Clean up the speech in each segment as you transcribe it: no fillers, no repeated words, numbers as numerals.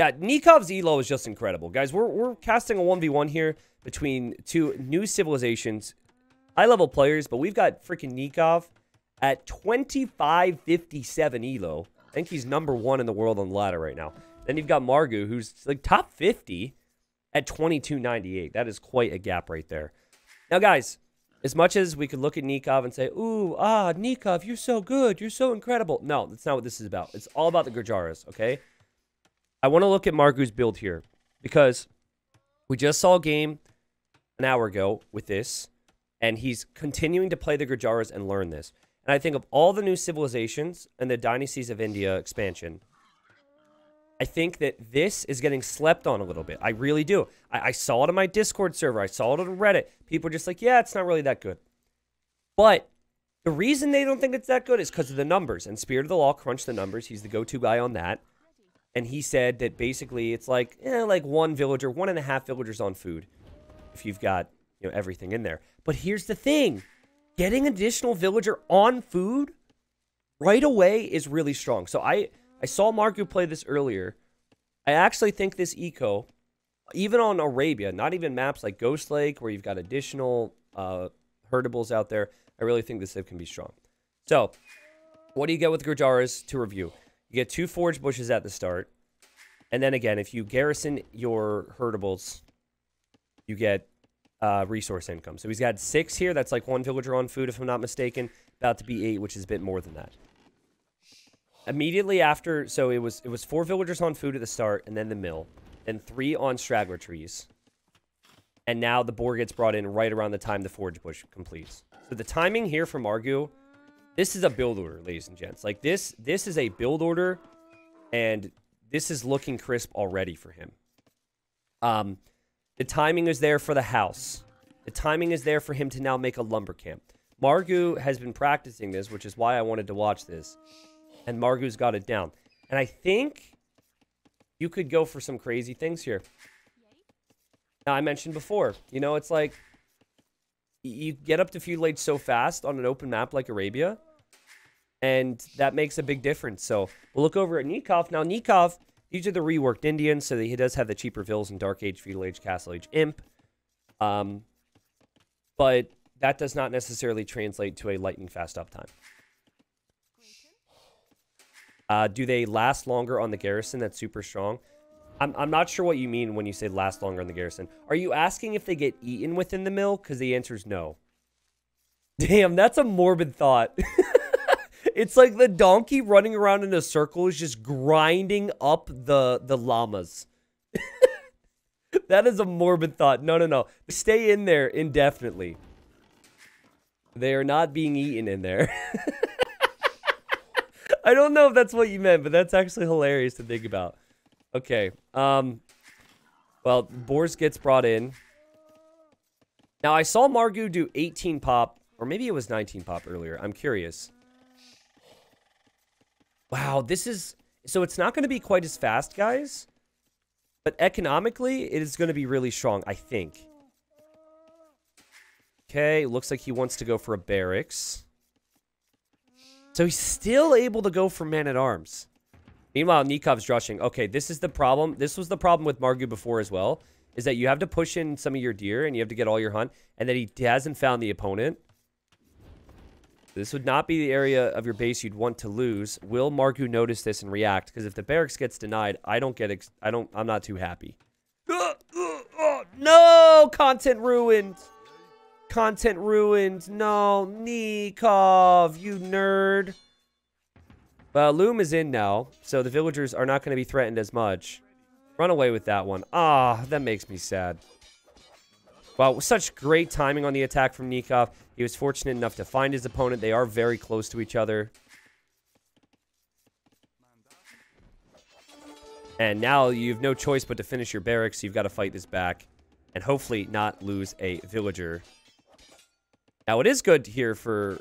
Yeah, Nikov's elo is just incredible. Guys, we're casting a 1v1 here between two new civilizations, high-level players, but we've got freaking Nikov at 2557 elo. I think he's number one in the world on the ladder right now. Then you've got Margu, who's like top 50 at 2298. That is quite a gap right there. Now, guys, as much as we could look at Nikov and say, ooh, ah, Nikov, you're so good. You're so incredible. No, that's not what this is about. It's all about the Gurjaras, okay? I want to look at Margu's build here because we just saw a game an hour ago with this, and he's continuing to play the Gurjaras and learn this. And I think of all the new civilizations and the Dynasties of India expansion, I think that this is getting slept on a little bit. I really do. I saw it on my Discord server. I saw it on Reddit. People are just like, yeah, it's not really that good. But the reason they don't think it's that good is because of the numbers. And Spirit of the Law crunched the numbers. He's the go-to guy on that. And he said that basically it's like, like one villager, 1.5 villagers on food if you've got, you know, everything in there. But here's the thing. Getting an additional villager on food right away is really strong. So I saw Marku play this earlier. I actually think this eco, even on Arabia, not even maps like Ghost Lake, where you've got additional herdables out there, I really think this civ can be strong. So, what do you get with Gurjaras to review? You get 2 forage bushes at the start. And then again, if you garrison your herdables, you get resource income. So he's got 6 here. That's like 1 villager on food, if I'm not mistaken. About to be 8, which is a bit more than that. Immediately after, so it was 4 villagers on food at the start, and then the mill, and 3 on straggler trees. And now the boar gets brought in right around the time the forage bush completes. So the timing here from Margu, this is a build order, ladies and gents. Like this is a build order, and this is looking crisp already for him. The timing is there for the house. The timing is there for him to now make a lumber camp. Margu has been practicing this, which is why I wanted to watch this. And Margu's got it down. And I think you could go for some crazy things here. Now, I mentioned before, you know, it's like you get up to feudal age so fast on an open map like Arabia, and that makes a big difference. So we'll look over at Nikov. Now, Nikov, these are the reworked Indians, so he does have the cheaper villas in Dark Age, Feudal Age, Castle Age, Imp. But that does not necessarily translate to a lightning-fast uptime. Do they last longer on the garrison? That's super strong. I'm not sure what you mean when you say last longer on the garrison. Are you asking if they get eaten within the mill? Because the answer is no. Damn, that's a morbid thought. It's like the donkey running around in a circle is just grinding up the llamas. That is a morbid thought. No, no, no. Stay in there indefinitely. They are not being eaten in there. I don't know if that's what you meant, but that's actually hilarious to think about. Okay. Well, Boars gets brought in. Now, I saw Margu do 18 pop, or maybe it was 19 pop earlier. I'm curious. Wow, this is... So it's not going to be quite as fast, guys. But economically, it is going to be really strong, I think. Okay, looks like he wants to go for a barracks. So he's still able to go for man-at-arms. Meanwhile, Nikov's rushing. Okay, this is the problem. This was the problem with Margu before as well, is that you have to push in some of your deer, and you have to get all your hunt, and then he hasn't found the opponent. This would not be the area of your base you'd want to lose. Will Margu notice this and react? Because if the barracks gets denied, I'm not too happy. No! Content ruined! Content ruined. No, Nikov, you nerd. Loom is in now, so the villagers are not going to be threatened as much. Run away with that one. Ah, that makes me sad. Wow, such great timing on the attack from Nikov. He was fortunate enough to find his opponent. They are very close to each other. And now you've no choice but to finish your barracks. You've got to fight this back and hopefully not lose a villager. Now, what is good here for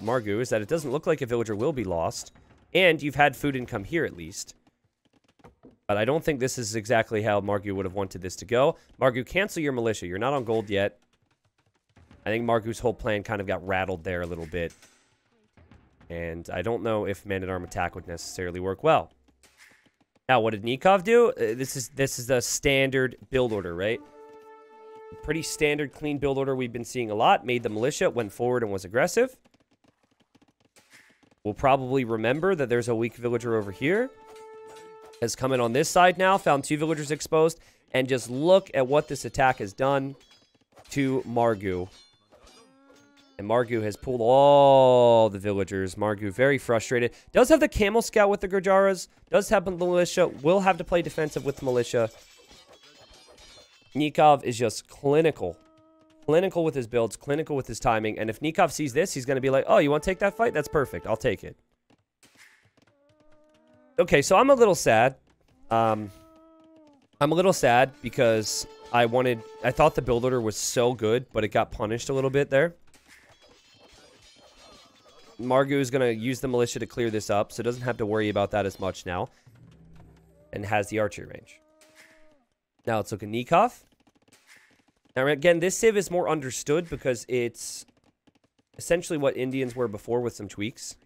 Margu is that it doesn't look like a villager will be lost. And you've had food income here, at least. But I don't think this is exactly how Margu would have wanted this to go. Margu, cancel your militia. You're not on gold yet. I think Margu's whole plan kind of got rattled there a little bit. And I don't know if man-at-arm attack would necessarily work well. Now, what did Nikov do? This is the standard build order, right? Pretty standard, clean build order we've been seeing a lot. Made the militia, went forward, and was aggressive. We'll probably remember that there's a weak villager over here. Has come in on this side now, found two villagers exposed, and just look at what this attack has done to Margu. And Margu has pulled all the villagers. Margu very frustrated. Does have the camel scout with the Gurjaras. Does have the militia. Will have to play defensive with militia. Nikov is just clinical. Clinical with his builds. Clinical with his timing. And if Nikov sees this, he's going to be like, oh, you want to take that fight? That's perfect. I'll take it. Okay, so I'm a little sad. I'm a little sad because I thought the build order was so good, but it got punished a little bit there. Margu is going to use the militia to clear this up, so doesn't have to worry about that as much now. And has the archery range. Now let's look at Nikov. Now again, this civ is more understood because it's essentially what Indians were before with some tweaks.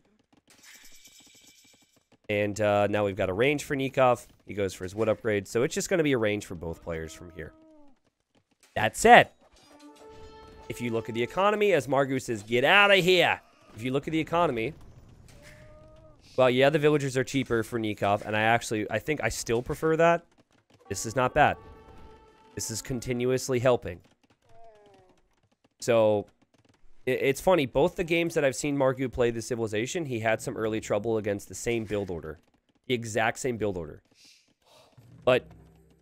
And now we've got a range for Nikov. He goes for his wood upgrade, so it's just going to be a range for both players from here. That said, if you look at the economy, as Margu says, get out of here! If you look at the economy, well, yeah, the villagers are cheaper for Nikov, and I think I still prefer that. This is not bad. This is continuously helping. So, it's funny. Both the games that I've seen Margu play the civilization, he had some early trouble against the same build order. The exact same build order. But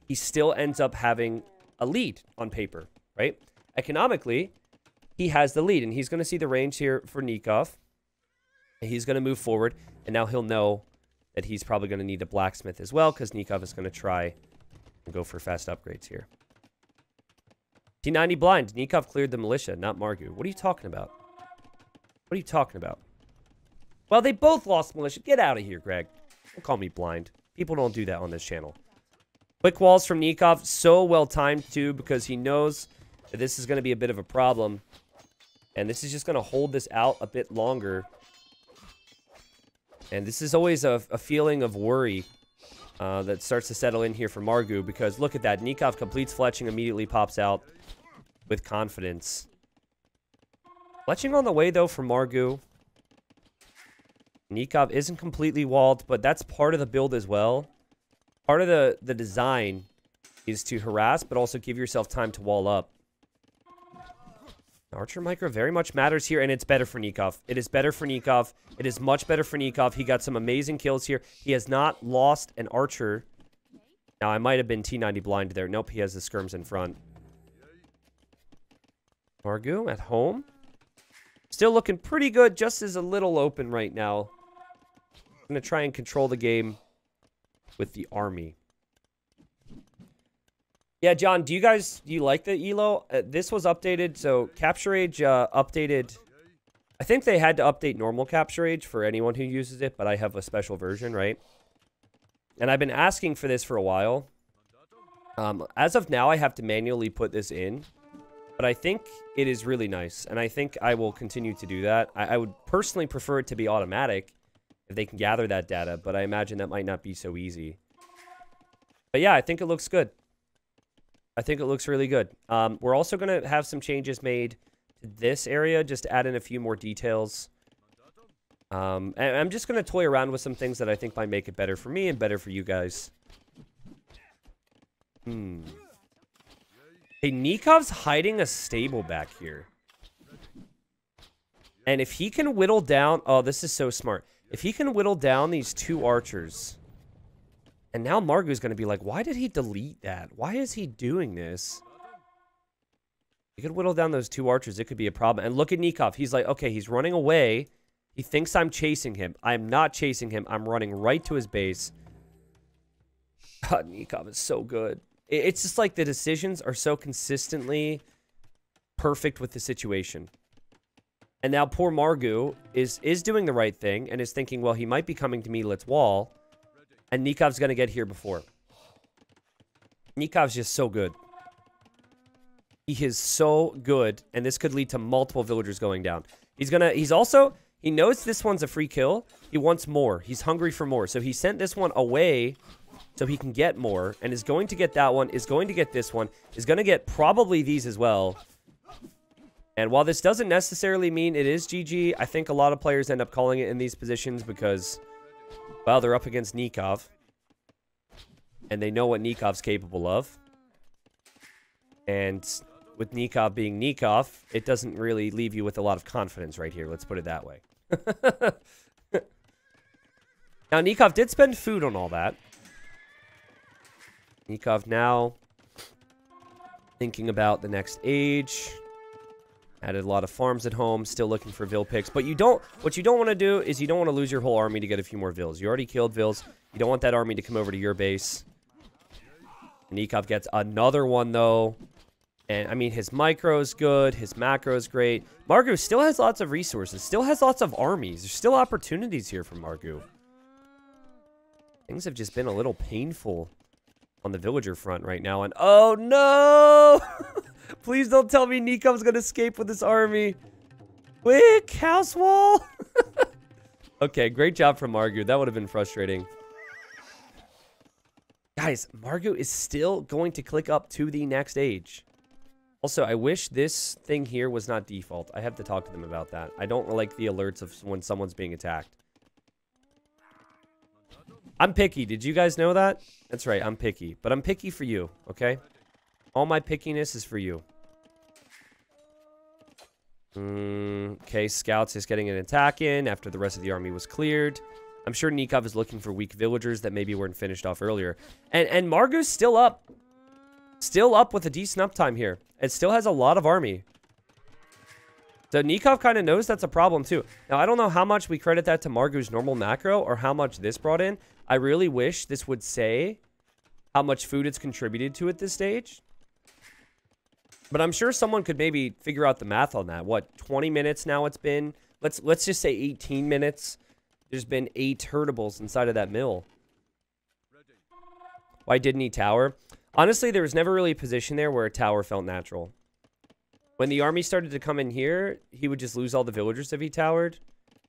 he still ends up having a lead on paper, right? Economically, he has the lead, and he's going to see the range here for Nikov. He's going to move forward, and now he'll know that he's probably going to need a blacksmith as well, because Nikov is going to try and go for fast upgrades here. T90 blind. Nikov cleared the militia, not Margu. What are you talking about? What are you talking about? Well, they both lost militia. Get out of here, Greg. Don't call me blind. People don't do that on this channel. Quick walls from Nikov. So well timed, too, because he knows that this is going to be a bit of a problem. And this is just going to hold this out a bit longer. And this is always a feeling of worry that starts to settle in here for Margu. Because look at that. Nikov completes fletching, immediately pops out with confidence. Fletching on the way, though, for Margu. Nikov isn't completely walled, but that's part of the build as well. Part of the design is to harass, but also give yourself time to wall up. Archer micro very much matters here, and it's better for Nikov. It is better for Nikov. It is much better for Nikov. He got some amazing kills here. He has not lost an archer. Now, I might have been T90 blind there. Nope, he has the skirms in front. Margu at home. Still looking pretty good, just as a little open right now. I'm going to try and control the game with the army. Yeah, John, do you like the ELO? This was updated, so Capture Age updated. I think they had to update normal Capture Age for anyone who uses it, but I have a special version, right? And I've been asking for this for a while. As of now, I have to manually put this in, but I think it is really nice, and I think I will continue to do that. I would personally prefer it to be automatic if they can gather that data, but I imagine that might not be so easy. But yeah, I think it looks good. I think it looks really good. We're also going to have some changes made to this area, just to add in a few more details. And I'm just going to toy around with some things that I think might make it better for me and better for you guys. Hey, Nikov's hiding a stable back here. And if he can whittle down... Oh, this is so smart. If he can whittle down these two archers... And now Margu's going to be like, why did he delete that? Why is he doing this? He could whittle down those two archers. It could be a problem. And look at Nikov. He's like, okay, he's running away. He thinks I'm chasing him. I'm not chasing him. I'm running right to his base. God, Nikov is so good. It's just like the decisions are so consistently perfect with the situation. And now poor Margu is doing the right thing and is thinking, well, he might be coming to me. Let's wall. And Nikov's going to get here before. Nikov's just so good. He is so good. And this could lead to multiple villagers going down. He knows this one's a free kill. He wants more. He's hungry for more. So he sent this one away so he can get more, and is going to get that one, is going to get this one, is going to get probably these as well. And while this doesn't necessarily mean it is GG, I think a lot of players end up calling it in these positions because, well, they're up against Nikov. And they know what Nikov's capable of. And with Nikov being Nikov, it doesn't really leave you with a lot of confidence right here. Let's put it that way. Now, Nikov did spend food on all that. Nikov now thinking about the next age. Added a lot of farms at home, still looking for Vil picks. But you don't, what you don't want to do is you don't want to lose your whole army to get a few more Vils. You already killed Vils. You don't want that army to come over to your base. And Nikov gets another one, though. And, I mean, his micro's good. His macro's great. Margu still has lots of resources. Still has lots of armies. There's still opportunities here for Margu. Things have just been a little painful on the villager front right now. And, oh, no! Please don't tell me Nikov's going to escape with his army. Quick, house wall! Okay, great job from Margu. That would have been frustrating. Guys, Margu is still going to click up to the next age. Also, I wish this thing here was not default. I have to talk to them about that. I don't like the alerts of when someone's being attacked. I'm picky. Did you guys know that? That's right, I'm picky. But I'm picky for you, okay? All my pickiness is for you. Okay, Scouts is getting an attack in after the rest of the army was cleared. I'm sure Nikov is looking for weak villagers that maybe weren't finished off earlier. And Margu's still up. Still up with a decent uptime here. It still has a lot of army. So Nikov kind of knows that's a problem too. Now, I don't know how much we credit that to Margu's normal macro or how much this brought in. I really wish this would say how much food it's contributed to at this stage. But I'm sure someone could maybe figure out the math on that. What, 20 minutes now it's been? Let's just say 18 minutes. There's been 8 herdables inside of that mill. Why didn't he tower? Honestly, there was never really a position there where a tower felt natural. When the army started to come in here, he would just lose all the villagers if he towered.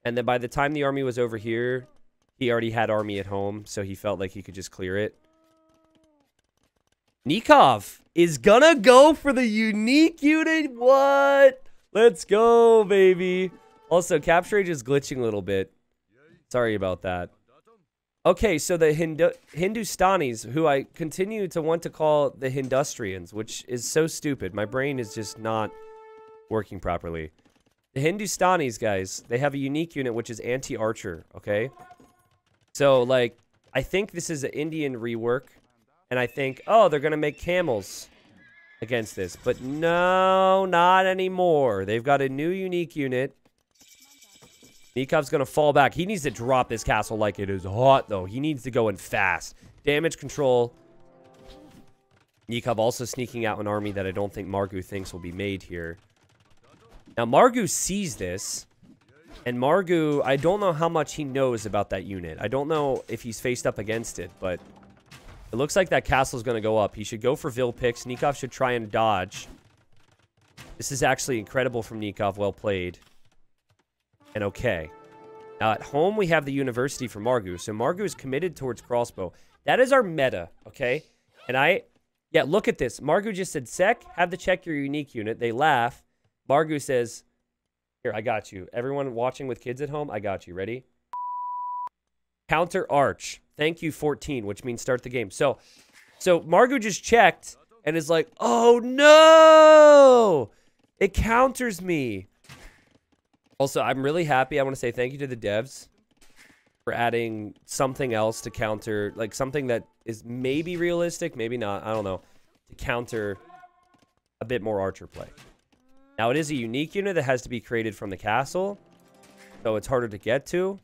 And then by the time the army was over here, he already had army at home, so he felt like he could just clear it. Nikov is gonna go for the unique unit. What? Let's go, baby. Also, Capture Age is glitching a little bit. Sorry about that. Okay, so the Hindustanis, who I continue to want to call the Hindustrians, which is so stupid. My brain is just not working properly. The Hindustanis, guys, they have a unique unit, which is anti-archer, okay? So, like, I think this is an Indian rework. And I think, oh, they're going to make camels against this. But no, not anymore. They've got a new unique unit. Nikov's going to fall back. He needs to drop this castle like it is hot, though. He needs to go in fast. Damage control. Nikov also sneaking out an army that I don't think Margu thinks will be made here. Now, Margu sees this. And Margu, I don't know how much he knows about that unit. I don't know if he's faced up against it, but it looks like that castle's going to go up. He should go for Vil picks. Nikov should try and dodge. This is actually incredible from Nikov. Well played. And okay. Now, at home, we have the university for Margu. So, Margu is committed towards crossbow. That is our meta, okay? And yeah, look at this. Margu just said, Sec, have to check your unique unit. They laugh. Margu says, here, I got you. Everyone watching with kids at home, I got you. Ready? Counter arch. Thank you, 14, which means start the game. So Margu just checked and is like, oh, no! It counters me. Also, I'm really happy. I want to say thank you to the devs for adding something else to counter, like something that is maybe realistic, maybe not, I don't know, to counter a bit more archer play. Now, it is a unique unit that has to be created from the castle, so it's harder to get to.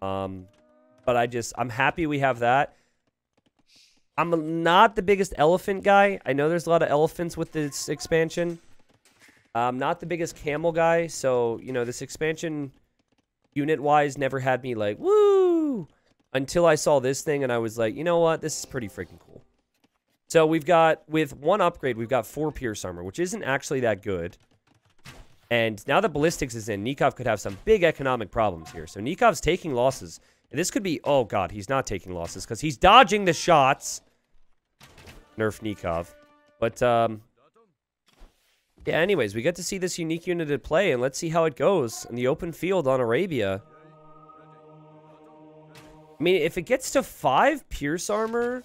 But I'm happy we have that. I'm not the biggest elephant guy. I know there's a lot of elephants with this expansion. I'm not the biggest camel guy. So, you know, this expansion unit-wise never had me like, woo! Until I saw this thing and I was like, you know what? This is pretty freaking cool. So we've got, with one upgrade, we've got 4 pierce armor, which isn't actually that good. And now that ballistics is in, Nikov could have some big economic problems here. So Nikov's taking losses. And this could be... Oh, God. He's not taking losses because he's dodging the shots. Nerf Nikov. But, yeah, anyways, we get to see this unique unit at play, and let's see how it goes in the open field on Arabia. I mean, if it gets to 5 Pierce Armor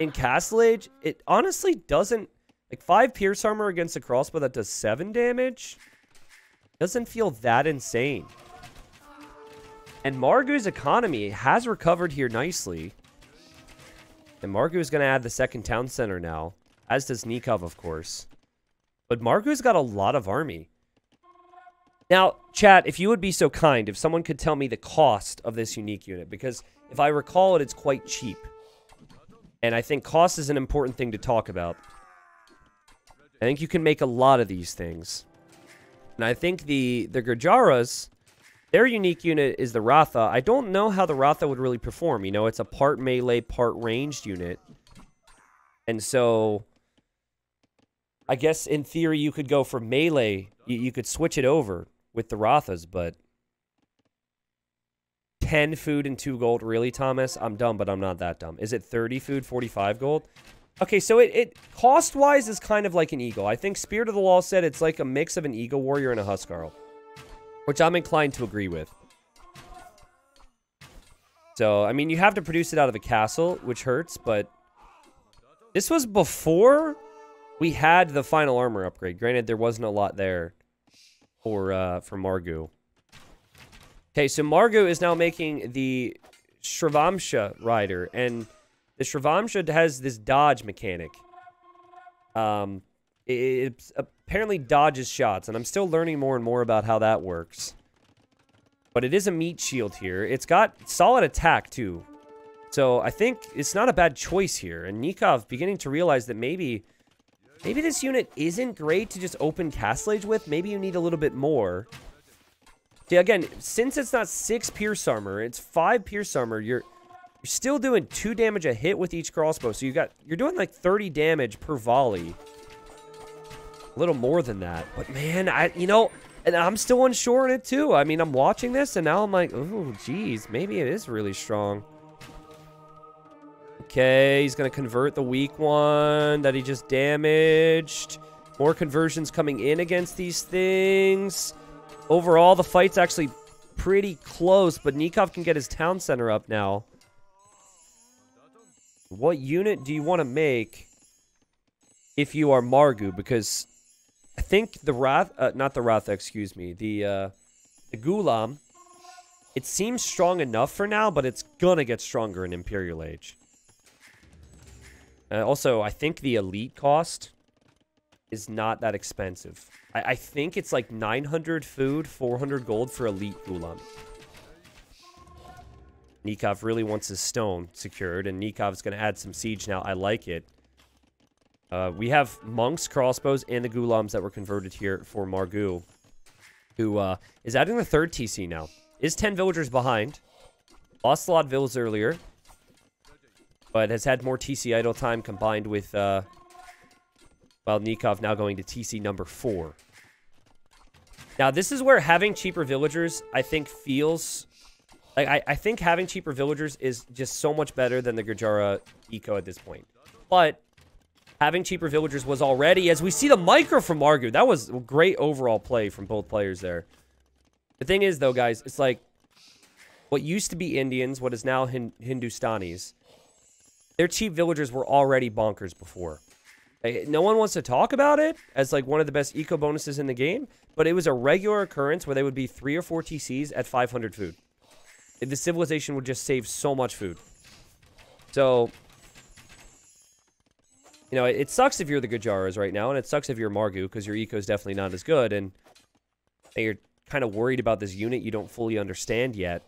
in Castle Age, it honestly doesn't... Like, 5 Pierce Armor against a crossbow that does 7 damage doesn't feel that insane. And Margu's economy has recovered here nicely. And Margu is going to add the second town center now, as does Nikov, of course. But Margu's got a lot of army. Now, chat, if you would be so kind, if someone could tell me the cost of this unique unit, because if I recall it, it's quite cheap. And I think cost is an important thing to talk about. I think you can make a lot of these things. And I think the Gurjaras, their unique unit is the Ratha. I don't know how the Ratha would really perform. You know, it's a part melee, part ranged unit. And so... I guess, in theory, you could go for melee. You could switch it over with the Rathas, but... 10 food and 2 gold. Really, Thomas? I'm dumb, but I'm not that dumb. Is it 30 food, 45 gold? Okay, so it cost-wise is kind of like an eagle. I think Spirit of the Law said it's like a mix of an eagle warrior and a huskarl, which I'm inclined to agree with. So, I mean, you have to produce it out of a castle, which hurts, but... This was before... We had the final armor upgrade. Granted, there wasn't a lot there for Margu. Okay, so Margu is now making the Shrivamsha Rider. And the Shrivamsha has this dodge mechanic. It apparently dodges shots. And I'm still learning more and more about how that works. But it is a meat shield here. It's got solid attack, too. So I think it's not a bad choice here. And Nikov beginning to realize that maybe... Maybe this unit isn't great to just open Castle Age with. Maybe you need a little bit more. See, again, since it's not 6 Pierce Armor, it's 5 Pierce Armor, you're still doing 2 damage a hit with each crossbow. So you're doing like 30 damage per volley. A little more than that. But man, you know, and I'm still unsure in it too. I mean, I'm watching this and now I'm like, oh, geez, maybe it is really strong. Okay, he's going to convert the weak one that he just damaged. More conversions coming in against these things. Overall, the fight's actually pretty close, but Nikov can get his town center up now. What unit do you want to make if you are Margu? Because I think the the Ghulam, it seems strong enough for now, but it's going to get stronger in Imperial Age. Also, I think the elite cost is not that expensive. I think it's like 900 food, 400 gold for elite Ghulam. Nikov really wants his stone secured, and Nikov's going to add some siege now. I like it. We have monks, crossbows, and the Ghulams that were converted here for Margu, who is adding the 3rd TC now. Is 10 villagers behind. Lost a lot of villas earlier. But has had more TC idle time combined with, well, Nikov now going to TC number 4. Now, this is where having cheaper villagers, I think, feels... Like, I think having cheaper villagers is just so much better than the Gurjara eco at this point. But having cheaper villagers was already, as we see the micro from Margu. That was great overall play from both players there. The thing is, though, guys, it's like what used to be Indians, what is now Hindustanis... Their cheap villagers were already bonkers before. Like, no one wants to talk about it as like one of the best eco bonuses in the game, but it was a regular occurrence where they would be 3 or 4 TCs at 500 food. The civilization would just save so much food. So, you know, it sucks if you're the Gurjaras right now, and it sucks if you're Margu because your eco is definitely not as good, and you're kind of worried about this unit you don't fully understand yet.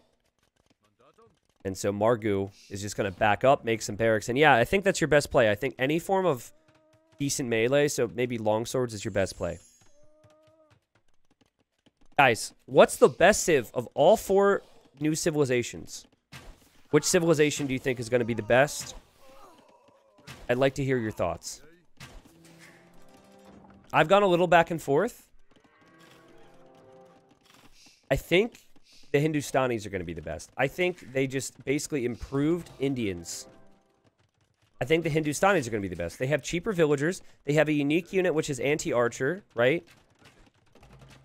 And so Margu is just going to back up, make some barracks. And yeah, I think that's your best play. I think any form of decent melee, so maybe longswords is your best play. Guys, what's the best civ of all 4 new civilizations? Which civilization do you think is going to be the best? I'd like to hear your thoughts. I've gone a little back and forth. I think the Hindustanis are going to be the best. I think they just basically improved Indians. I think the Hindustanis are going to be the best. They have cheaper villagers. They have a unique unit, which is anti-archer, right?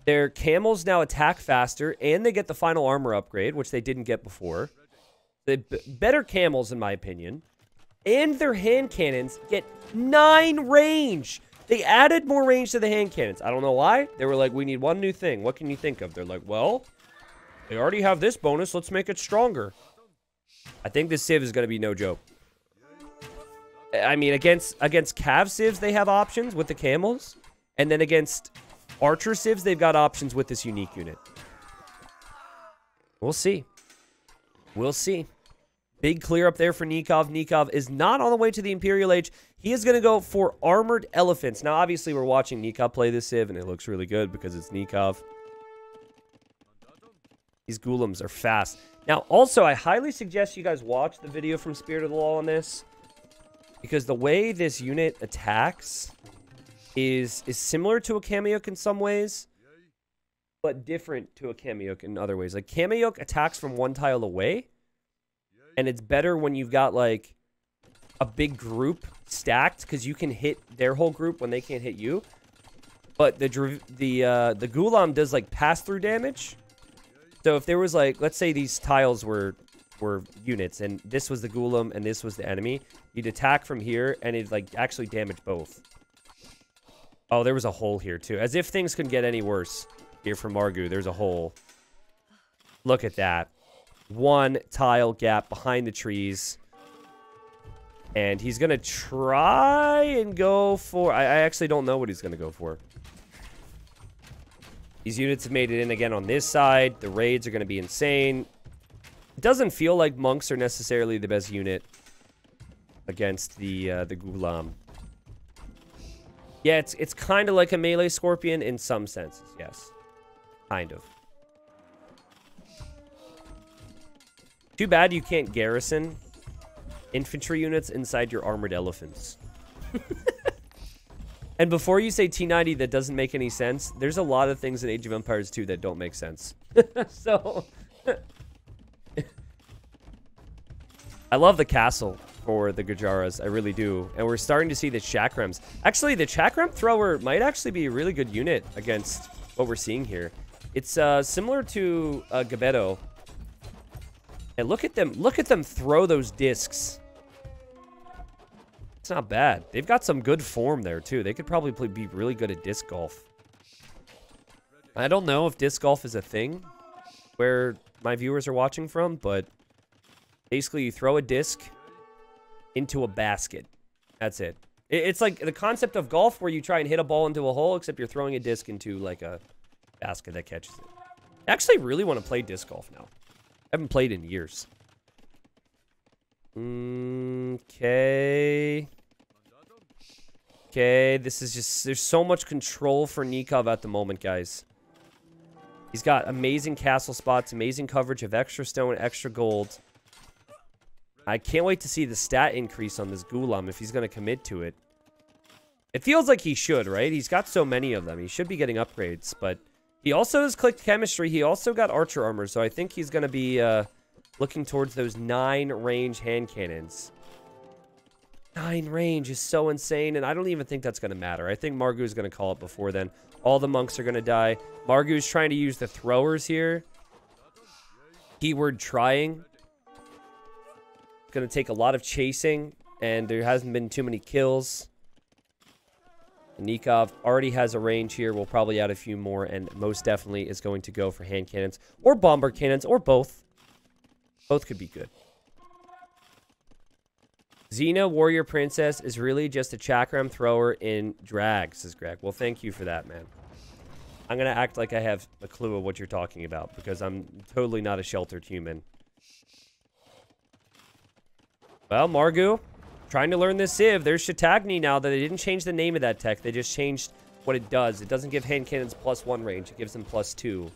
Their camels now attack faster, and they get the final armor upgrade, which they didn't get before. The better camels, in my opinion. And their hand cannons get 9 range. They added more range to the hand cannons. I don't know why. They were like, we need one new thing. What can you think of? They're like, well, they already have this bonus. Let's make it stronger. I think this Civ is going to be no joke. I mean, against Cav Civs, they have options with the camels. And then against Archer Civs, they've got options with this unique unit. We'll see. We'll see. Big clear up there for Nikov. Nikov is not on the way to the Imperial Age. He is going to go for Armored Elephants. Now, obviously, we're watching Nikov play this Civ, and it looks really good because it's Nikov. These Ghulams are fast. Now, also, I highly suggest you guys watch the video from Spirit of the Law on this, because the way this unit attacks is similar to a Kameyuk in some ways, but different to a Kameyuk in other ways. Like, Kameyuk attacks from one tile away, and it's better when you've got, like, a big group stacked, because you can hit their whole group when they can't hit you. But the Ghulam does, like, pass-through damage. So if there was, like, let's say these tiles were units, and this was the Ghulam, and this was the enemy, you'd attack from here, and it'd, like, actually damage both. Oh, there was a hole here, too. As if things could get any worse here for Margu. There's a hole. Look at that. One tile gap behind the trees, and he's gonna try and go for I actually don't know what he's gonna go for. These units have made it in again on this side. The raids are gonna be insane. It doesn't feel like monks are necessarily the best unit against the Ghulam. Yeah, it's kind of like a melee scorpion in some senses. Yes, kind of. Too bad you can't garrison infantry units inside your armored elephants. And before you say T90 that doesn't make any sense, there's a lot of things in Age of Empires 2 that don't make sense. So... I love the castle for the Gurjaras. I really do. And we're starting to see the Chakrams. Actually, the Chakram thrower might actually be a really good unit against what we're seeing here. It's similar to Gabeto. And look at them throw those discs. It's not bad. They've got some good form there, too. They could probably be really good at disc golf. I don't know if disc golf is a thing where my viewers are watching from, but basically you throw a disc into a basket. That's it. It's like the concept of golf where you try and hit a ball into a hole, except you're throwing a disc into, like, a basket that catches it. I actually really want to play disc golf now. I haven't played in years. Okay. Okay, this is just... There's so much control for Nikov at the moment, guys. He's got amazing castle spots, amazing coverage of extra stone, extra gold. I can't wait to see the stat increase on this Ghulam if he's going to commit to it. It feels like he should, right? He's got so many of them. He should be getting upgrades, but... He also has clicked chemistry. He also got archer armor, so I think he's going to be looking towards those 9 range hand cannons. 9 range is so insane, and I don't even think that's going to matter. I think Margu is going to call it before then. All the monks are going to die. Margu is trying to use the throwers here. Keyword trying. It's going to take a lot of chasing, and there hasn't been too many kills. Nikov already has a range here. We'll probably add a few more, and most definitely is going to go for hand cannons or bomber cannons or both. Both could be good. Xena Warrior Princess is really just a Chakram thrower in drag, says Greg. Well, thank you for that, man. I'm going to act like I have a clue of what you're talking about because I'm totally not a sheltered human. Well, Margu... Trying to learn this Civ. There's Shatagni now that they didn't change the name of that tech. They just changed what it does. It doesn't give hand cannons +1 range. It gives them +2.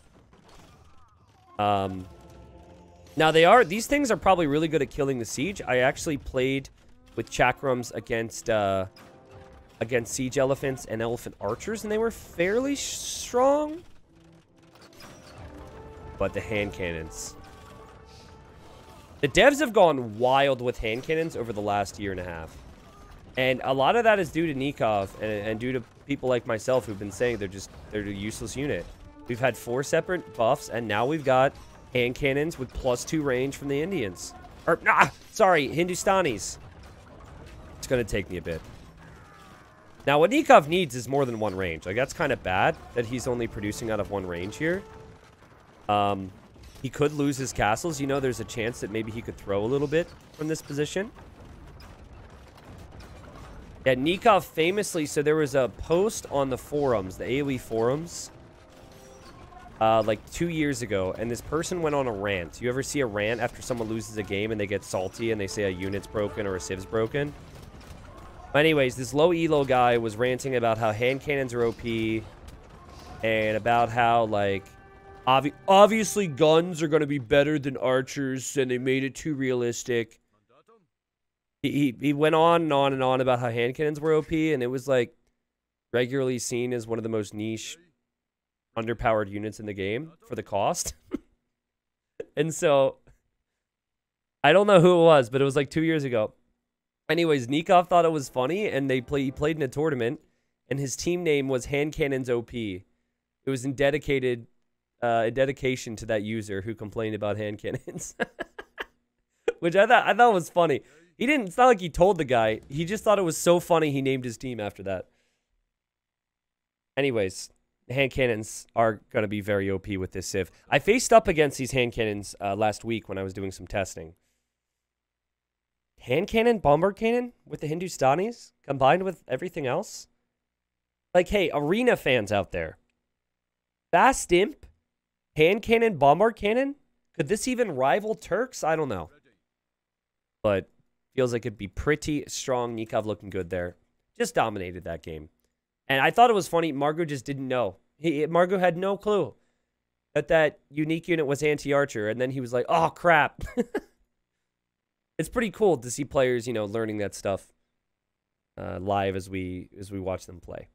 Now they are... These things are probably really good at killing the siege. I actually played with Chakrams against siege elephants and elephant archers, and they were fairly strong. but the hand cannons. The devs have gone wild with hand cannons over the last year and a half. And a lot of that is due to Nikov and due to people like myself who've been saying they're a useless unit. We've had 4 separate buffs, and now we've got hand cannons with +2 range from the Indians. Or, sorry, Hindustanis. It's going to take me a bit. Now, what Nikov needs is more than 1 range. Like, that's kind of bad that he's only producing out of 1 range here. He could lose his castles. You know, there's a chance that maybe he could throw a little bit from this position. Yeah, Nikov famously... So, there was a post on the forums, the AoE forums, like 2 years ago, and this person went on a rant. You ever see a rant after someone loses a game and they get salty and they say a unit's broken or a civ's broken? But anyways, this low elo guy was ranting about how hand cannons are OP and about how, like, obviously guns are going to be better than archers and they made it too realistic. He went on and on and on about how hand cannons were OP, and it was, like, regularly seen as one of the most niche, underpowered units in the game for the cost. And so, I don't know who it was, but it was, like, 2 years ago. Anyways, Nikov thought it was funny, and he played in a tournament, and his team name was Hand Cannons OP. It was in dedicated, dedication to that user who complained about hand cannons, which I thought was funny. He didn't. It's not like he told the guy. He just thought it was so funny. He named his team after that. Anyways, hand cannons are gonna be very OP with this civ. I faced up against these hand cannons last week when I was doing some testing. Hand cannon, bombard cannon with the Hindustanis combined with everything else. Like, hey, arena fans out there. Fast imp, hand cannon, bombard cannon. Could this even rival Turks? I don't know. But feels like it'd be pretty strong. Nikov looking good there. Just dominated that game. And I thought it was funny. Margo just didn't know. Margo had no clue that that unique unit was anti-archer. And then he was like, oh, crap. It's pretty cool to see players, you know, learning that stuff live as we watch them play.